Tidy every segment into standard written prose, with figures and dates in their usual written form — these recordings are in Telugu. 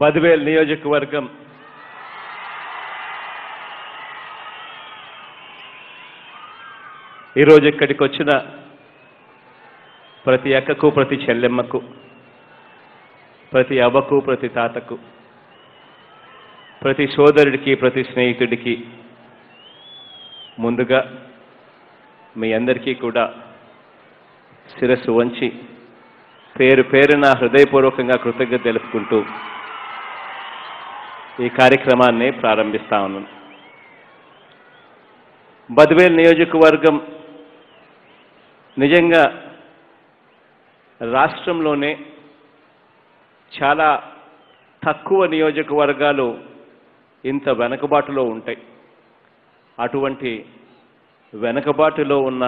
बद्वेल नियोजकवर्गम इकड़कोच्चिन प्रति अक्ककू प्रति चेल्लेम्मकू प्रति अव्वकू प्रति तातकू प्रति सोदरुडिकी प्रति स्नेहितुडिकी मुंदुगा मी अंदरिकी कूडा शिरस्सु वंचि पेरु पेरुन हृदयपूर्वकंगा कृतज्ञतलु तेलुपुकुंटू ఈ కార్యక్రమాన్ని ప్రారంభిస్తాను. బద్వేల్ నియోజకవర్గం నిజంగా రాష్ట్రంలోనే చాలా తక్కువ నియోజకవర్గాలు ఇంత వెనుకబాటులో ఉంటాయి. అటువంటి వెనుకబాటులో ఉన్న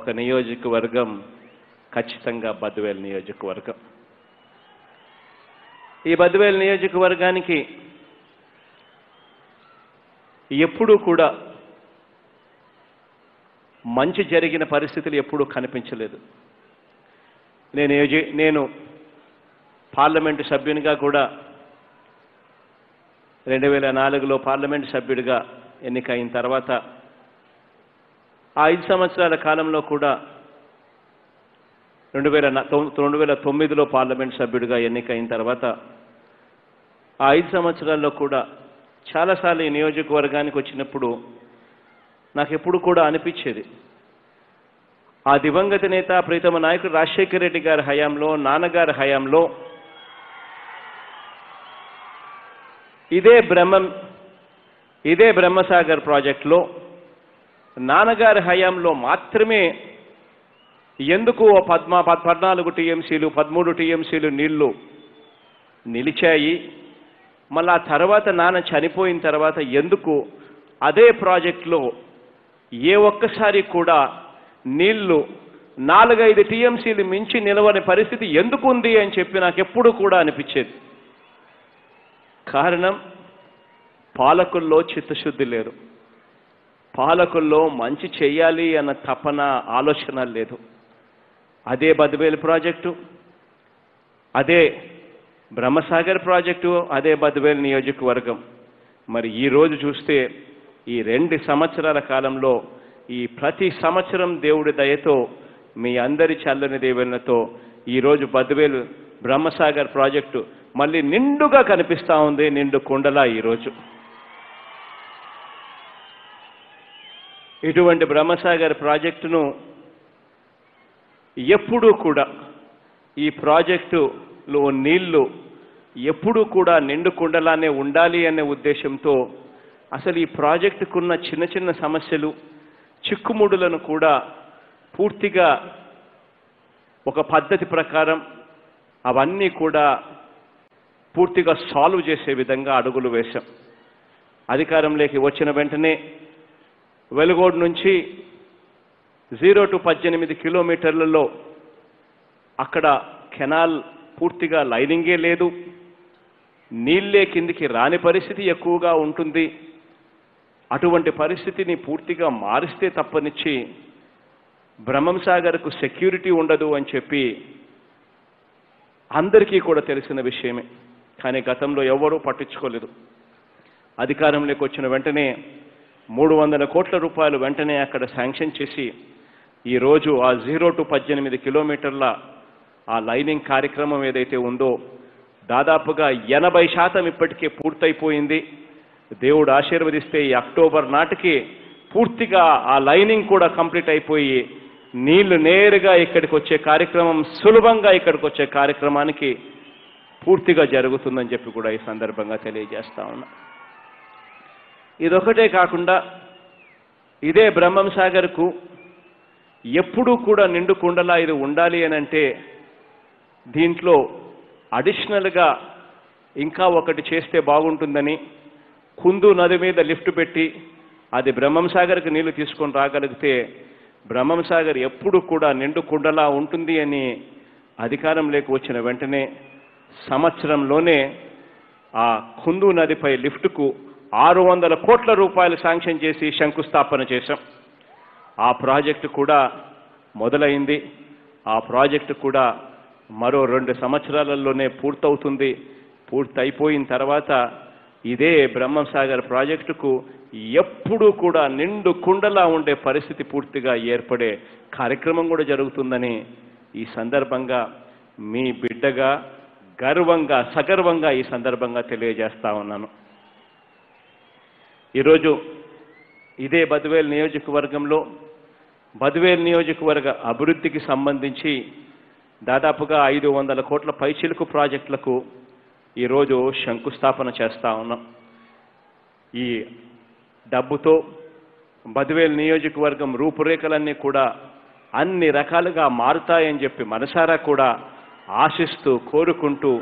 ఒక నియోజకవర్గం ఖచ్చితంగా బద్వేల్ నియోజకవర్గం. ఈ బద్వేల్ నియోజకవర్గానికి ఎప్పుడూ కూడా మంచి జరిగిన పరిస్థితులు ఎప్పుడూ కనిపించలేదు. నేను పార్లమెంట్ సభ్యునిగా కూడా 2004లో పార్లమెంట్ సభ్యుడిగా ఎన్నికైన తర్వాత ఆ 5 సంవత్సరాల కాలంలో కూడా 2009లో పార్లమెంట్ సభ్యుడిగా ఎన్నికైన తర్వాత ఆ 5 సంవత్సరాల్లో కూడా చాలాసార్లు ఈ నియోజకవర్గానికి వచ్చినప్పుడు నాకు ఎప్పుడు కూడా అనిపించేది, ఆ దివంగత నేత ప్రీతమ నాయకుడు రాజశేఖర్ రెడ్డి గారి హయాంలో, నాన్నగారి హయాంలో ఇదే బ్రహ్మసాగర్ ప్రాజెక్టులో నాన్నగారి హయాంలో మాత్రమే ఎందుకు 14 టీఎంసీలు 13 టీఎంసీలు నీళ్లు నిలిచాయి. మళ్ళా తర్వాత నాన్న చనిపోయిన తర్వాత ఎందుకు అదే ప్రాజెక్టులో ఏ ఒక్కసారి కూడా నీళ్లు 4-5 టీఎంసీలు మించి నిలవని పరిస్థితి ఎందుకు ఉంది అని చెప్పి నాకు ఎప్పుడు కూడా అనిపించేది. కారణం, పాలకుల్లో చిత్తశుద్ధి లేరు, పాలకుల్లో మంచి చేయాలి అన్న తపన, ఆలోచన లేదు. అదే బద్వేలు ప్రాజెక్టు, అదే బ్రహ్మసాగర్ ప్రాజెక్టు, అదే బద్వేలు నియోజకవర్గం. మరి ఈరోజు చూస్తే ఈ 2 సంవత్సరాల కాలంలో ఈ ప్రతి సంవత్సరం దేవుడి దయతో, మీ అందరి చల్లని దీవెనతో ఈరోజు బద్వేలు బ్రహ్మసాగర్ ప్రాజెక్టు మళ్ళీ నిండుగా కనిపిస్తూ ఉంది, నిండు కుండలా. ఈరోజు ఇటువంటి బ్రహ్మసాగర్ ప్రాజెక్టును ఎప్పుడూ కూడా, ఈ ప్రాజెక్టులో నీళ్లు ఎప్పుడూ కూడా నిండు కుండలానే ఉండాలి అనే ఉద్దేశంతో అసలు ఈ ప్రాజెక్టుకున్న చిన్న చిన్న సమస్యలు, చిక్కుముడులను కూడా పూర్తిగా ఒక పద్ధతి ప్రకారం అవన్నీ కూడా పూర్తిగా సాల్వ్ చేసే విధంగా అడుగులు వేశాం. అధికారంలోకి వచ్చిన వెంటనే వెలుగోడు నుంచి 0 to 18 కిలోమీటర్లలో అక్కడ కెనాల్ పూర్తిగా లైనింగే లేదు, నీళ్ళే కిందికి రాని పరిస్థితి ఎక్కువగా ఉంటుంది. అటువంటి పరిస్థితిని పూర్తిగా మారిస్తే తప్పనిచ్చి బ్రహ్మంసాగర్కు సెక్యూరిటీ ఉండదు అని చెప్పి అందరికీ కూడా తెలిసిన విషయమే. కానీ గతంలో ఎవరూ పట్టించుకోలేదు. అధికారంలోకి వచ్చిన వెంటనే 300 కోట్ల రూపాయలు వెంటనే అక్కడ శాంక్షన్ చేసి ఈరోజు ఆ 0 to 18 కిలోమీటర్ల ఆ లైనింగ్ కార్యక్రమం ఏదైతే ఉందో దాదాపుగా 80% ఇప్పటికే పూర్తయిపోయింది. దేవుడు ఆశీర్వదిస్తే ఈ అక్టోబర్ నాటికి పూర్తిగా ఆ లైనింగ్ కూడా కంప్లీట్ అయిపోయి నీళ్లు నేరుగా ఇక్కడికి వచ్చే కార్యక్రమం సులభంగా ఇక్కడికి వచ్చే కార్యక్రమానికి పూర్తిగా జరుగుతుందని చెప్పి కూడా ఈ సందర్భంగా తెలియజేస్తా ఉన్నా. ఇదొకటే కాకుండా ఇదే బ్రహ్మం సాగర్కు ఎప్పుడూ కూడా నిండు కుండలా ఇది ఉండాలి అని అంటే దీంట్లో అడిషనల్గా ఇంకా ఒకటి చేస్తే బాగుంటుందని కుందు నది మీద లిఫ్ట్ పెట్టి అది బ్రహ్మం సాగర్కి నీళ్లు తీసుకొని రాగలిగితే బ్రహ్మం సాగర్ ఎప్పుడు కూడా నిండు కుండలా ఉంటుంది అని అధికారంలోకి వచ్చిన వెంటనే సంవత్సరంలోనే ఆ కుందు నదిపై లిఫ్టుకు 600 కోట్ల రూపాయలు శాంక్షన్ చేసి శంకుస్థాపన చేశాం. ఆ ప్రాజెక్టు కూడా మొదలైంది. ఆ ప్రాజెక్టు కూడా మరో 2 సంవత్సరాలలోనే పూర్తవుతుంది. పూర్తయిపోయిన తర్వాత ఇదే బ్రహ్మసాగర్ ప్రాజెక్టుకు ఎప్పుడూ కూడా నిండు కుండలా ఉండే పరిస్థితి పూర్తిగా ఏర్పడే కార్యక్రమం కూడా జరుగుతుందని ఈ సందర్భంగా మీ బిడ్డగా గర్వంగా సగర్వంగా ఈ సందర్భంగా తెలియజేస్తా ఉన్నాను. ఈరోజు ఇదే బద్వేల్ నియోజకవర్గంలో బద్వేల్ నియోజకవర్గ అభివృద్ధికి సంబంధించి దాదాపుగా 500 కోట్ల పైచిలుకు ప్రాజెక్టులకు ఈరోజు శంకుస్థాపన చేస్తా ఉన్నాం. ఈ డబ్బుతో బద్వేల్ నియోజకవర్గం రూపురేఖలన్నీ కూడా అన్ని రకాలుగా మారుతాయని చెప్పి మనసారా కూడా ఆశిస్తూ కోరుకుంటూ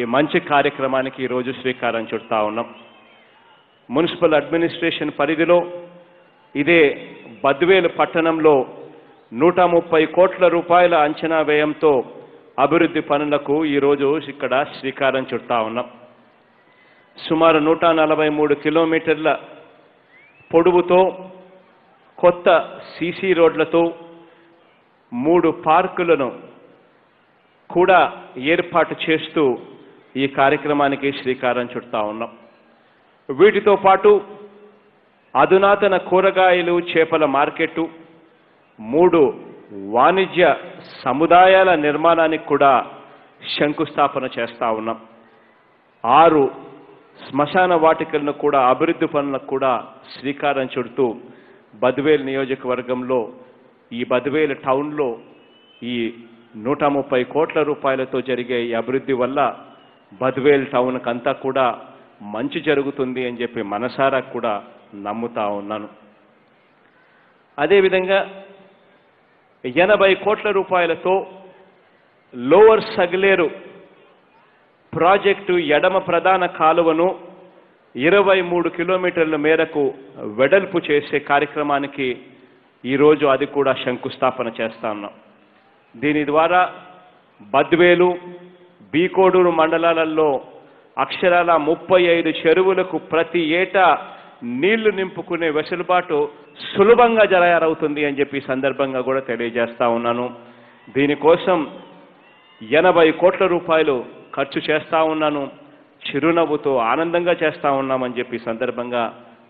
ఈ మంచి కార్యక్రమానికి ఈరోజు శ్రీకారం చుడతా ఉన్నాం. మున్సిపల్ అడ్మినిస్ట్రేషన్ పరిధిలో ఇదే బద్వేలు పట్టణంలో 130 కోట్ల రూపాయల అంచనా వ్యయంతో అభివృద్ధి పనులకు ఈరోజు ఇక్కడ శ్రీకారం చుడతా ఉన్నాం. సుమారు 143 కిలోమీటర్ల పొడవుతో కొత్త సీసీ రోడ్లతో 3 పార్కులను కూడా ఏర్పాటు చేస్తూ ఈ కార్యక్రమానికి శ్రీకారం చుడతా ఉన్నాం. వీటితో పాటు అధునాతన కూరగాయలు చేపల మార్కెట్టు 3 వాణిజ్య సముదాయాల నిర్మాణానికి కూడా శంకుస్థాపన చేస్తా ఉన్నాం. 6 శ్మశాన వాటికలను కూడా అభివృద్ధి పనులకు కూడా శ్రీకారం చుడుతూ బద్వేల్ నియోజకవర్గంలో ఈ బద్వేల్ టౌన్లో ఈ 130 కోట్ల రూపాయలతో జరిగే ఈ అభివృద్ధి వల్ల బద్వేల్ టౌన్కి అంతా కూడా మంచి జరుగుతుంది అని చెప్పి మనసారా కూడా నమ్ముతా ఉన్నాను. అదేవిధంగా 80 కోట్ల రూపాయలతో లోవర్ సగలేరు ప్రాజెక్టు ఎడమ ప్రధాన కాలువను 23 కిలోమీటర్ల మేరకు వెడల్పు చేసే కార్యక్రమానికి ఈరోజు అది కూడా శంకుస్థాపన చేస్తా ఉన్నాం. దీని ద్వారా బద్వేలు బీకోడూరు మండలాలలో అక్షరాల 35 చెరువులకు ప్రతి ఏటా నీళ్లు నింపుకునే వెసులుబాటు సులభంగా జరగరవుతుంది అని చెప్పి సందర్భంగా కూడా తెలియజేస్తా ఉన్నాను. దీనికోసం 80 కోట్ల రూపాయలు ఖర్చు చేస్తా ఉన్నాను. చిరునవ్వుతో ఆనందంగా చేస్తా ఉన్నామని చెప్పి సందర్భంగా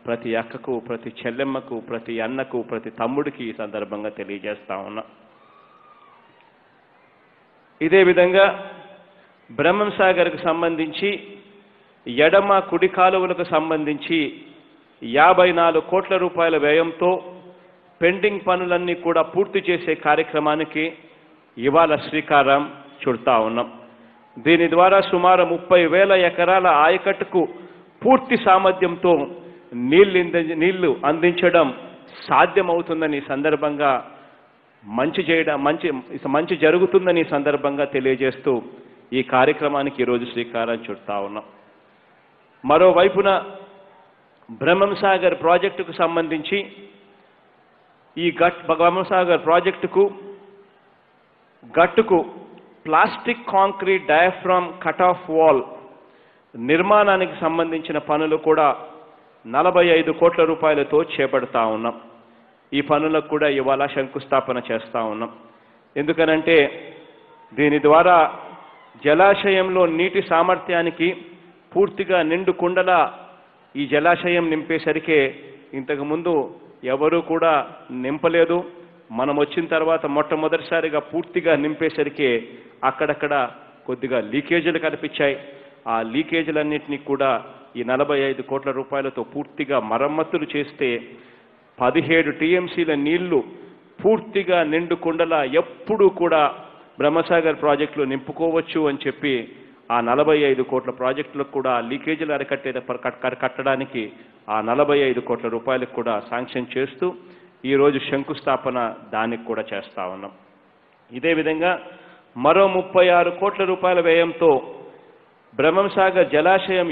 ప్రతి అక్కకు ప్రతి చెల్లెమ్మకు ప్రతి అన్నకు ప్రతి తమ్ముడికి ఈ సందర్భంగా తెలియజేస్తా ఉన్నా. ఇదే విధంగా బ్రహ్మంసాగర్కు సంబంధించి ఎడమ కుడి కాలువలకు సంబంధించి 54 కోట్ల రూపాయల వ్యయంతో పెండింగ్ పనులన్నీ కూడా పూర్తి చేసే కార్యక్రమానికి ఇవాళ శ్రీకారం చుడతా ఉన్నాం. దీని ద్వారా సుమారు 30,000 ఎకరాల ఆయకట్టుకు పూర్తి సామర్థ్యంతో నీళ్లు అందించడం సాధ్యమవుతుందని సందర్భంగా మంచి జరుగుతుందని సందర్భంగా తెలియజేస్తూ ఈ కార్యక్రమానికి ఈరోజు శ్రీకారం చుడతా ఉన్నాం. మరోవైపున బ్రహ్మసాగర్ ప్రాజెక్టుకు సంబంధించి ఈ బ్రహ్మసాగర్ గట్టుకు plastic concrete diaphragm cut off wall నిర్మాణానికి సంబంధించిన పనులు కూడా 45 కోట్ల రూపాయలతో చేపడతా ఉన్నాం. ఈ పనులకు కూడా ఇవాళ శంకుస్థాపన చేస్తూ ఉన్నాం. ఎందుకనంటే దీని ద్వారా జలాశయంలో నీటి సామర్థ్యానికి పూర్తిగా నిండు కుండలా ఈ జలాశయం నింపేసరికే ఇంతకుముందు ఎవరూ కూడా నింపలేదు. మనం వచ్చిన తర్వాత మొట్టమొదటిసారిగా పూర్తిగా నింపేసరికే అక్కడక్కడ కొద్దిగా లీకేజీలు కనిపించాయి. ఆ లీకేజీలన్నింటినీ కూడా ఈ 45 కోట్ల రూపాయలతో పూర్తిగా మరమ్మతులు చేస్తే 17 TMCల నీళ్లు పూర్తిగా నిండుకుండలా ఎప్పుడు కూడా బ్రహ్మసాగర్ ప్రాజెక్టులో నింపుకోవచ్చు అని చెప్పి ఆ 45 కోట్ల ప్రాజెక్టులకు కూడా లీకేజీలు కట్టడానికి ఆ 45 కోట్ల రూపాయలకు కూడా శాంక్షన్ చేస్తూ ఈరోజు శంకుస్థాపన దానికి కూడా చేస్తా ఉన్నాం. ఇదే విధంగా మరో 36 కోట్ల రూపాయల వ్యయంతో బ్రహ్మంసాగర్ జలాశయం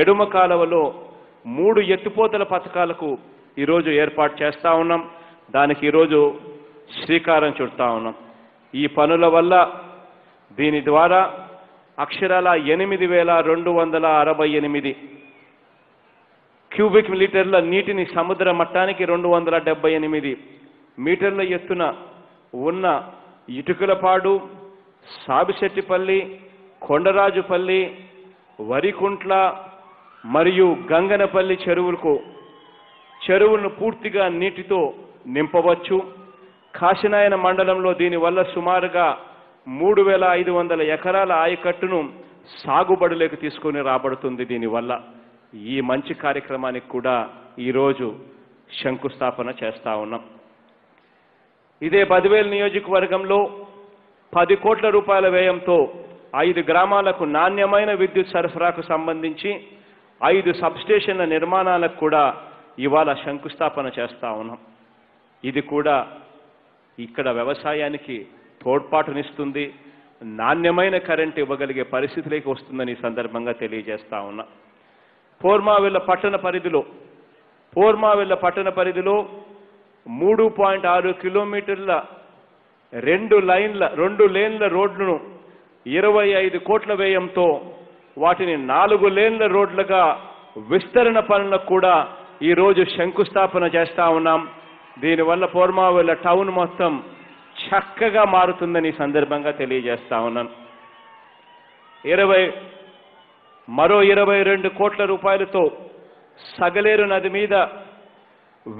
ఎడమ కాలువలో 3 ఎత్తిపోతల పథకాలకు ఈరోజు ఏర్పాటు చేస్తా ఉన్నాం. దానికి ఈరోజు శ్రీకారం చుడతా ఉన్నాం. ఈ పనుల వల్ల దీని ద్వారా అక్షరాల 8,268 క్యూబిక్ మీటర్ల నీటిని సముద్ర మట్టానికి 278 మీటర్ల ఎత్తున ఉన్న ఇటుకలపాడు, సాబిశెట్టిపల్లి, కొండరాజుపల్లి, వరికుంట్ల మరియు గంగనపల్లి చెరువులను పూర్తిగా నీటితో నింపవచ్చు. కాశీనాయన మండలంలో దీనివల్ల సుమారుగా 3,500 ఎకరాల ఆయకట్టును సాగుబడులకు తీసుకొని రాబడుతుంది. దీనివల్ల ఈ మంచి కార్యక్రమానికి కూడా ఈరోజు శంకుస్థాపన చేస్తా ఉన్నాం. ఇదే బద్వేల్ నియోజకవర్గంలో 10 కోట్ల రూపాయల వ్యయంతో 5 గ్రామాలకు నాణ్యమైన విద్యుత్ సరఫరాకు సంబంధించి 5 సబ్స్టేషన్ల నిర్మాణాలకు కూడా ఇవాళ శంకుస్థాపన చేస్తా ఉన్నాం. ఇది కూడా ఇక్కడ వ్యవసాయానికి తోడ్పాటునిస్తుంది, నాణ్యమైన కరెంట్ ఇవ్వగలిగే పరిస్థితులకి వస్తుందని ఈ సందర్భంగా తెలియజేస్తా ఉన్నా. పోర్మావిళ్ళ పట్టణ పరిధిలో 3.6 కిలోమీటర్ల 2 లేన్ల రోడ్లను 25 కోట్ల వ్యయంతో వాటిని 4 లేన్ల రోడ్లుగా విస్తరణ పనులకు కూడా ఈరోజు శంకుస్థాపన చేస్తా ఉన్నాం. దీనివల్ల పోర్మావిళ్ళ టౌన్ మొత్తం చక్కగా మారుతుందని సందర్భంగా తెలియజేస్తా ఉన్నాను. మరో 22 కోట్ల రూపాయలతో సగలేరు నది మీద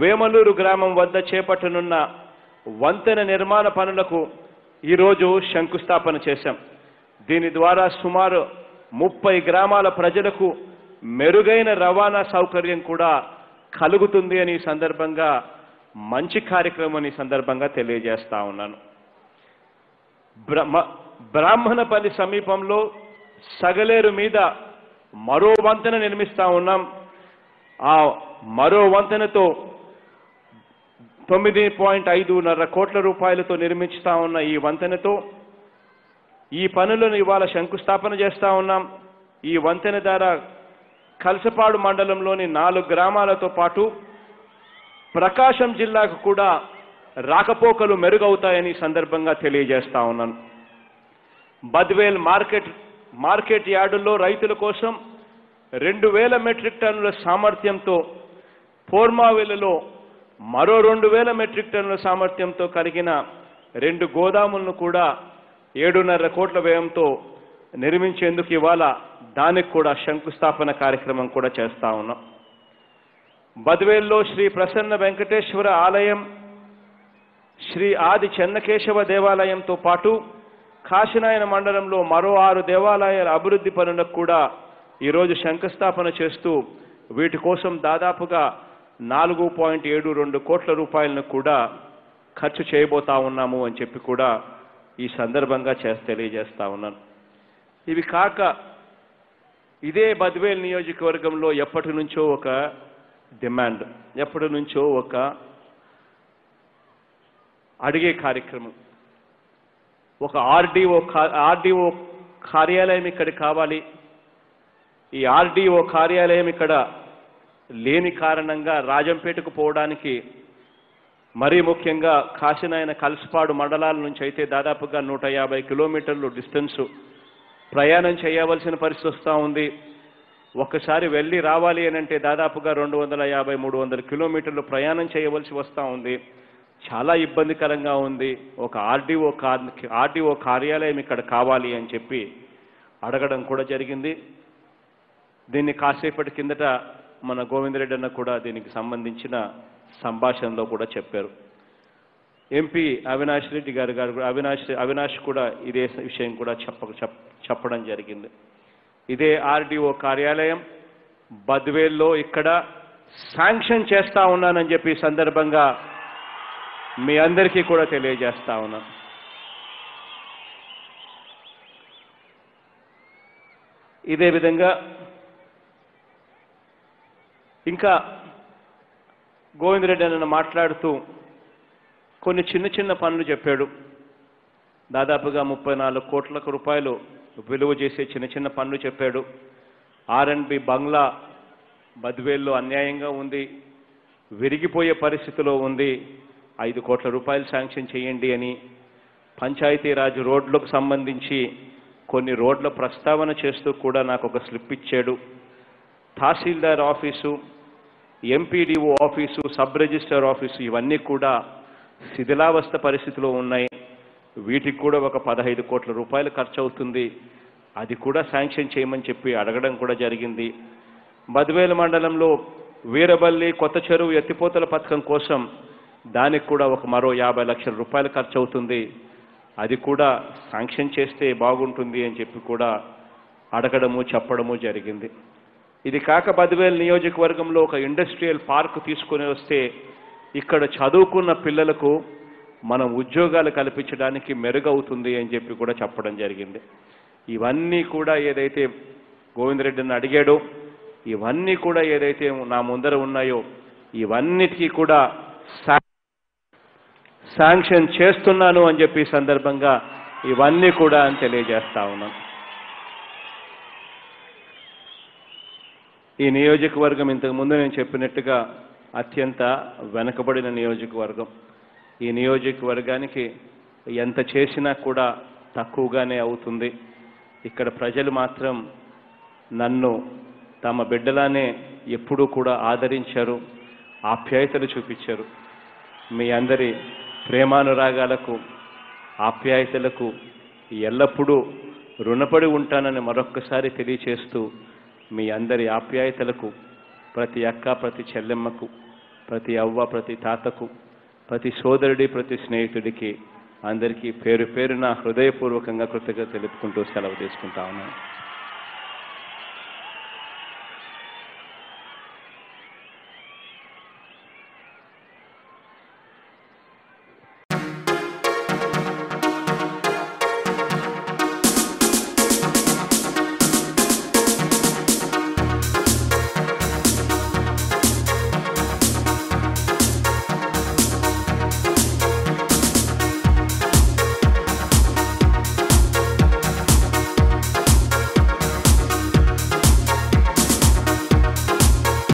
వేమలూరు గ్రామం వద్ద చేపట్టనున్న వంతెన నిర్మాణ పనులకు ఈరోజు శంకుస్థాపన చేశాం. దీని ద్వారా సుమారు 30 గ్రామాల ప్రజలకు మెరుగైన రవాణా సౌకర్యం కూడా కలుగుతుంది అని సందర్భంగా మంచి కార్యక్రమం ఈ సందర్భంగా తెలియజేస్తా ఉన్నాను. బ్రాహ్మణపల్లి సమీపంలో సగలేరు మీద మరో వంతెన నిర్మిస్తా ఉన్నాం. ఆ మరో వంతెనతో 9.5 కోట్ల రూపాయలతో నిర్మిస్తా ఉన్న ఈ వంతెనతో ఈ పనులను ఇవాళ శంకుస్థాపన చేస్తా ఉన్నాం. ఈ వంతెన ద్వారా కలసపాడు మండలంలోని 4 గ్రామాలతో పాటు ప్రకాశం జిల్లాకు కూడా రాకపోకలు మెరుగవుతాయని సందర్భంగా తెలియజేస్తా ఉన్నాను. బద్వేల్ మార్కెట్ యార్డుల్లో రైతుల కోసం 2,000 మెట్రిక్ టన్నుల సామర్థ్యంతో, పోర్మావిలలో మరో 2,000 మెట్రిక్ టన్నుల సామర్థ్యంతో కలిగిన 2 గోదాములను కూడా 7.5 కోట్ల వ్యయంతో నిర్మించేందుకు ఇవాళ దానికి కూడా శంకుస్థాపన కార్యక్రమం కూడా చేస్తా ఉన్నాం. బద్వేల్లో శ్రీ ప్రసన్న వెంకటేశ్వర ఆలయం, శ్రీ ఆది చెన్నకేశవ దేవాలయంతో పాటు కాశీనాయన మండలంలో మరో 6 దేవాలయాల అభివృద్ధి పనులకు కూడా ఈరోజు శంకుస్థాపన చేస్తూ వీటి కోసం దాదాపుగా 4.72 కోట్ల రూపాయలను కూడా ఖర్చు చేయబోతా ఉన్నాము అని చెప్పి కూడా ఈ సందర్భంగా తెలియజేస్తా ఉన్నాను. ఇవి కాక ఇదే బద్వేల్ నియోజకవర్గంలో ఎప్పటి నుంచో ఒక అడిగే కార్యక్రమం, ఒక ఆర్డీఓ కార్యాలయం ఇక్కడ కావాలి. ఈ ఆర్డీఓ కార్యాలయం ఇక్కడ లేని కారణంగా రాజంపేటకు పోవడానికి, మరీ ముఖ్యంగా కాశీనాయన కలసపాడు మండలాల నుంచి అయితే దాదాపుగా 150 కిలోమీటర్లు డిస్టెన్సు ప్రయాణం చేయవలసిన పరిస్థితి వస్తూ ఉంది. ఒక్కసారి వెళ్ళి రావాలి అని అంటే దాదాపుగా 250-300 కిలోమీటర్లు ప్రయాణం చేయవలసి వస్తూ ఉంది. చాలా ఇబ్బందికరంగా ఉంది. ఒక ఆర్డీఓ కార్యాలయం ఇక్కడ కావాలి అని చెప్పి అడగడం కూడా జరిగింది. దీన్ని కాసేపటి కిందట మన గోవిందరెడ్డి అన్న కూడా దీనికి సంబంధించిన సంభాషణలో కూడా చెప్పారు. ఎంపీ అవినాష్ రెడ్డి గారు అవినాష్ కూడా ఇదే విషయం కూడా చెప్పడం జరిగింది. ఇదే ఆర్డీఓ కార్యాలయం బద్వేల్లో ఇక్కడ శాంక్షన్ చేస్తా ఉన్నానని చెప్పి సందర్భంగా మీ అందరికీ కూడా తెలియజేస్తా ఉన్నాను. ఇదే విధంగా ఇంకా గోవింద్ రెడ్డి అన్న మాట్లాడుతూ కొన్ని చిన్న చిన్న పనులు చెప్పాడు. దాదాపుగా 34 కోట్ల రూపాయలు విలువ చేసే చిన్న చిన్న పనులు చెప్పాడు. R&B బంగ్లా బద్వేల్లో అన్యాయంగా ఉంది, విరిగిపోయే పరిస్థితిలో ఉంది, 5 కోట్ల రూపాయలు శాంక్షన్ చేయండి అని. పంచాయతీరాజ్ రోడ్లకు సంబంధించి కొన్ని రోడ్ల ప్రస్తావన చేస్తూ కూడా నాకు ఒక స్లిప్ ఇచ్చాడు. Tahsildar office, MPDO office, sub register office ఇవన్నీ కూడా శిథిలావస్థ పరిస్థితిలో ఉన్నాయి. వీటికి కూడా ఒక 15 కోట్ల రూపాయలు ఖర్చు అవుతుంది, అది కూడా శాంక్షన్ చేయమని చెప్పి అడగడం కూడా జరిగింది. బద్వేల మండలంలో వీరబల్లి కొత్త చెరువు ఎత్తిపోతల పథకం కోసం దానికి కూడా ఒక మరో 50 లక్షల రూపాయలు ఖర్చు అవుతుంది, అది కూడా శాంక్షన్ చేస్తే బాగుంటుంది అని చెప్పి కూడా అడగడము చెప్పడము జరిగింది. ఇది కాక బద్వేల్ నియోజకవర్గంలో ఒక ఇండస్ట్రియల్ పార్క్ తీసుకొని వస్తే ఇక్కడ చదువుకున్న పిల్లలకు మనం ఉద్యోగాలు కల్పించడానికి మెరుగవుతుంది అని చెప్పి కూడా చెప్పడం జరిగింది. ఇవన్నీ కూడా ఏదైతే గోవింద్ రెడ్డిని అడిగాడో, ఇవన్నీ కూడా ఏదైతే నా ముందర ఉన్నాయో ఇవన్నిటికీ కూడా శాంక్షన్ చేస్తున్నాను అని చెప్పి సందర్భంగా ఇవన్నీ కూడా అని తెలియజేస్తా ఉన్నాను. ఈ నియోజకవర్గం ఇంతకుముందు నేను చెప్పినట్టుగా అత్యంత వెనుకబడిన నియోజకవర్గం. ఈ నియోజకవర్గానికి ఎంత చేసినా కూడా తక్కువగానే అవుతుంది. ఇక్కడ ప్రజలు మాత్రం నన్ను తమ బిడ్డలానే ఎప్పుడూ కూడా ఆదరించారు, ఆప్యాయతలు చూపించారు. మీ అందరి ప్రేమానురాగాలకు, ఆప్యాయతలకు ఎల్లప్పుడూ రుణపడి ఉంటానని మరొక్కసారి తెలియచేస్తూ, మీ అందరి ఆప్యాయతలకు, ప్రతి అక్క, ప్రతి చెల్లెమ్మకు, ప్రతి అవ్వ, ప్రతి తాతకు, ప్రతి సోదరుడి, ప్రతి స్నేహితుడికి అందరికీ పేరు పేరున హృదయపూర్వకంగా కృతజ్ఞతలు తెలుపుకుంటూ సెలవు తీసుకుంటా ఉన్నాను.